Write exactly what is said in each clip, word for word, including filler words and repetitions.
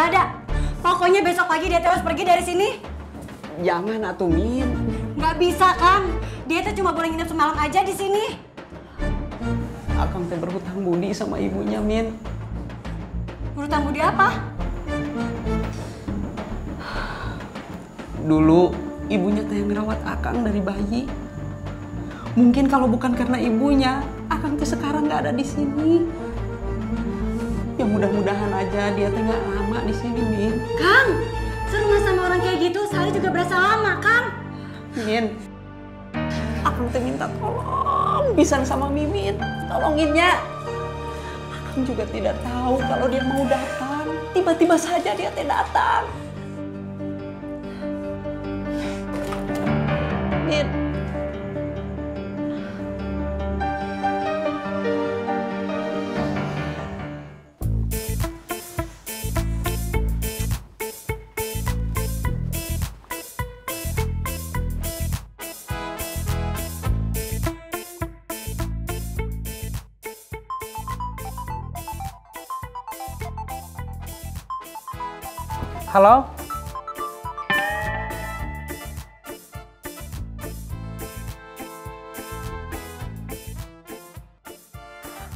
nggak ada. Pokoknya besok pagi dia harus pergi dari sini. Jangan atuh, Min. Nggak bisa, Kang. Dia tuh cuma boleh nginep semalam aja di sini. Akang teh berhutang budi sama ibunya, Min. Berhutang budi apa? Dulu ibunya teh ngerawat Akang dari bayi. Mungkin kalau bukan karena ibunya, Akang tuh sekarang nggak ada di sini. Ya mudah-mudahan aja dia teh nggak lama di sini, Min. Kang, serumah sama orang kayak gitu, saya juga berasa lama, Kang. Min, Akang teh minta tolong pisan sama Mimin, tolonginnya. Akang juga tidak tahu kalau dia mau datang, tiba-tiba saja dia teh datang. Halo?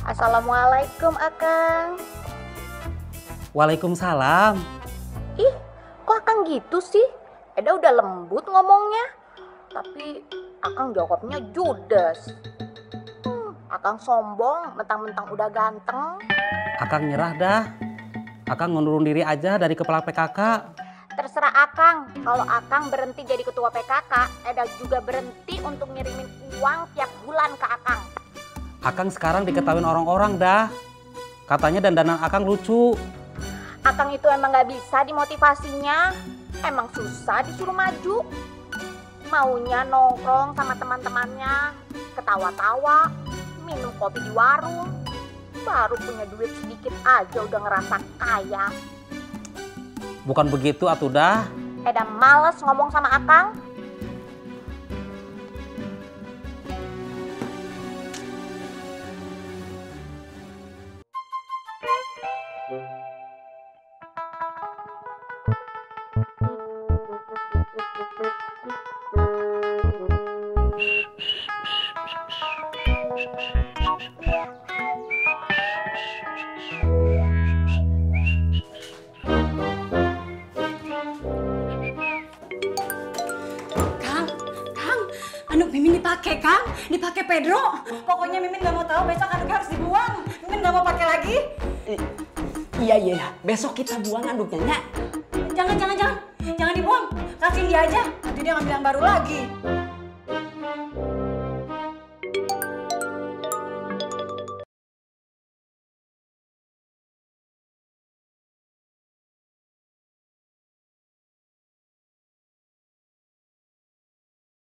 Assalamualaikum, Akang. Waalaikumsalam. Ih, kok Akang gitu sih? Eda udah lembut ngomongnya. Tapi Akang jawabnya judes. Hmm, Akang sombong, mentang-mentang udah ganteng. Akang nyerah dah. Akang ngundurin diri aja dari kepala P K K. Terserah Akang. Kalau Akang berhenti jadi ketua P K K, Eda juga berhenti untuk ngirimin uang tiap bulan ke Akang. Akang sekarang diketahuin orang-orang dah. Katanya dandanan Akang lucu. Akang itu emang gak bisa dimotivasinya. Emang susah disuruh maju. Maunya nongkrong sama teman-temannya. Ketawa-tawa, minum kopi di warung. Baru punya duit sedikit aja udah ngerasa kaya. Bukan begitu atuh dah. Eda males ngomong sama Akang. Dipakai Kang, dipakai Pedro. Pokoknya Mimin gak mau tahu. Besok anduknya harus dibuang. Mimin gak mau pakai lagi. I iya iya, besok kita buang anduknya. Jangan jangan jangan, jangan dibuang. Kasihin dia aja. Nanti dia ngambil yang baru lagi.